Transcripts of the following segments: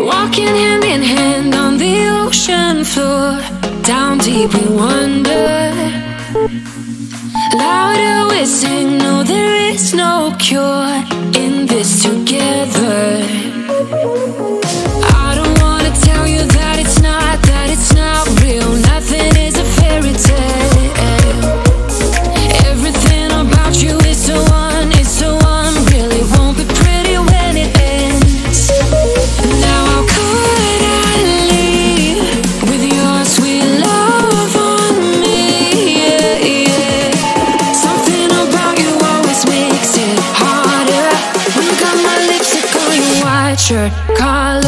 Walking hand in hand on the ocean floor, down deep we wander. Louder we sing, no there is no cure, in this together. I don't wanna tell you that it's not real. Nothing is a fairy tale. Your color.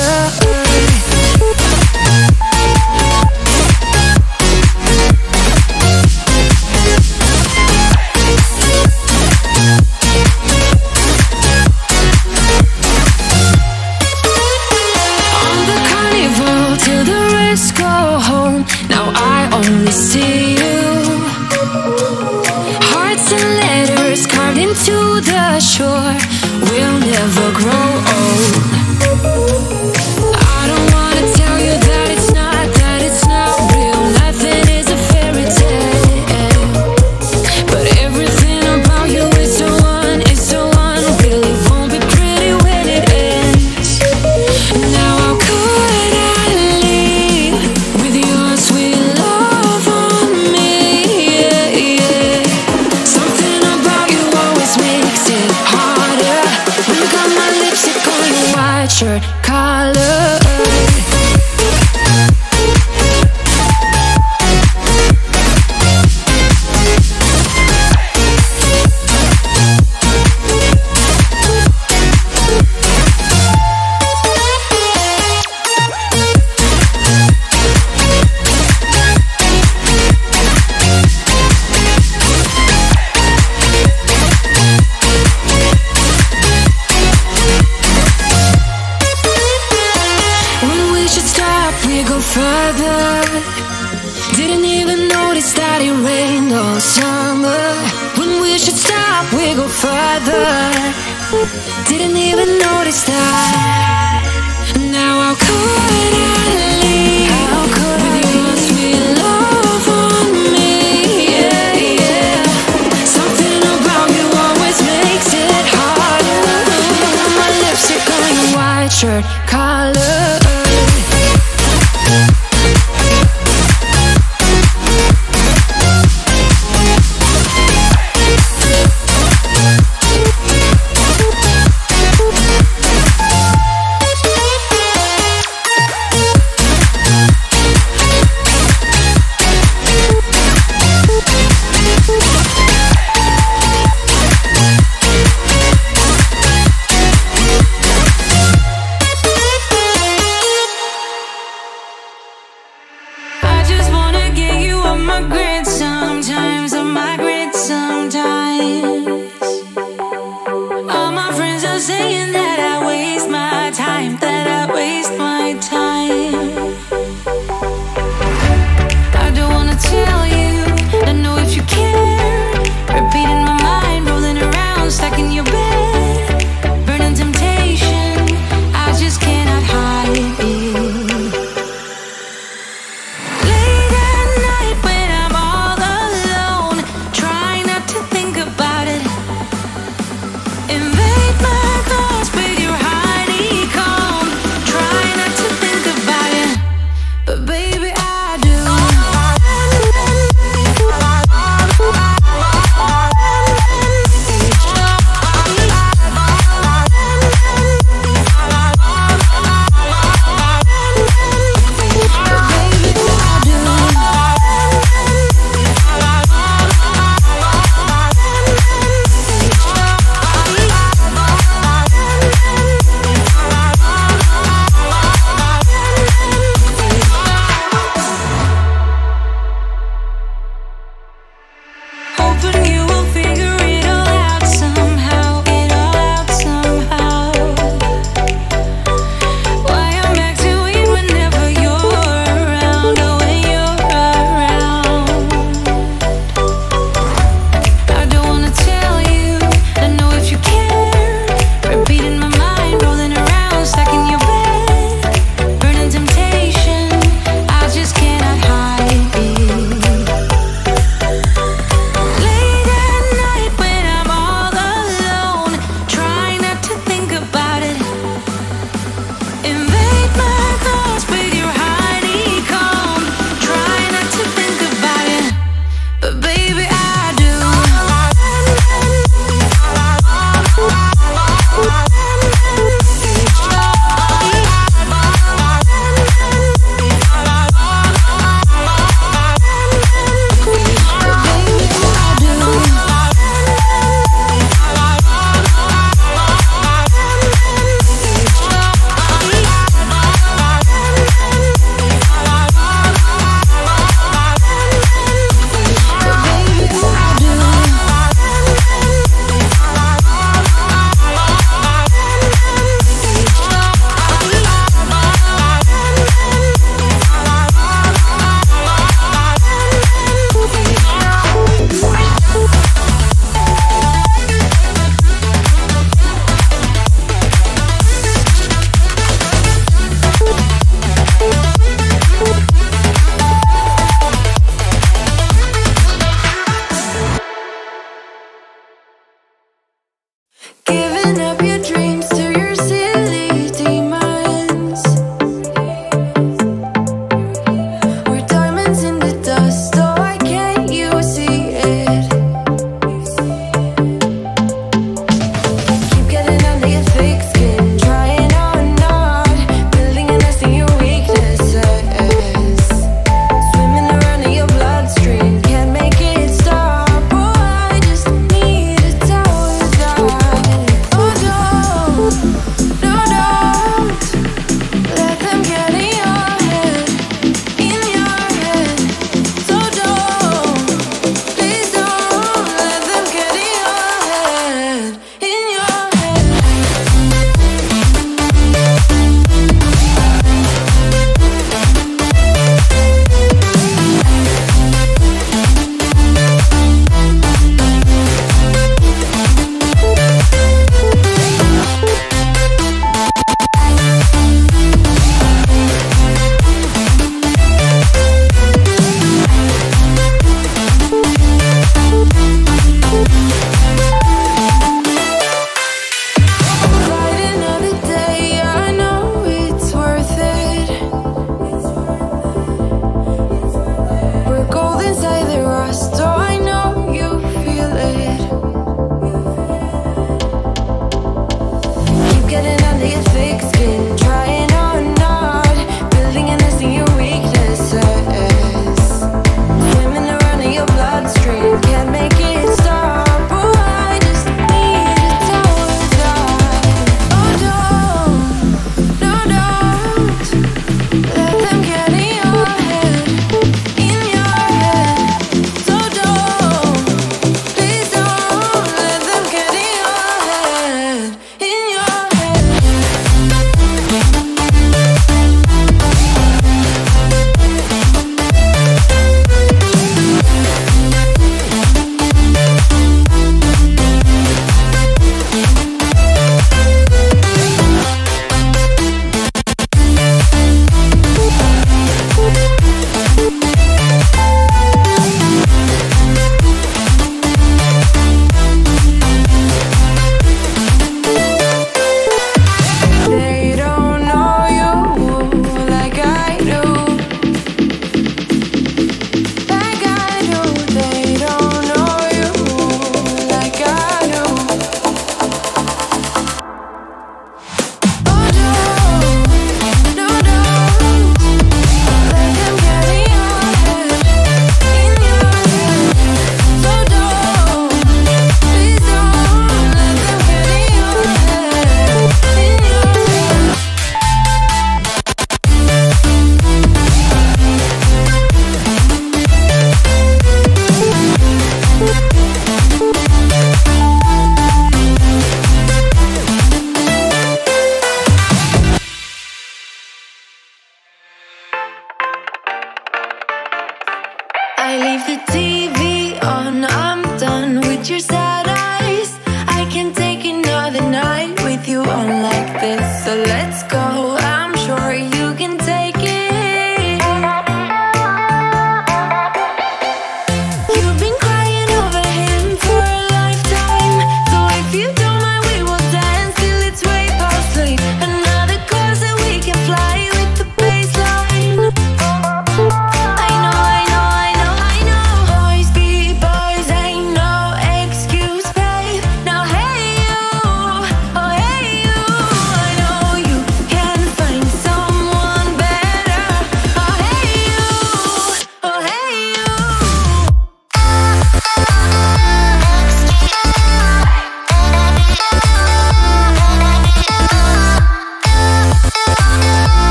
the deep.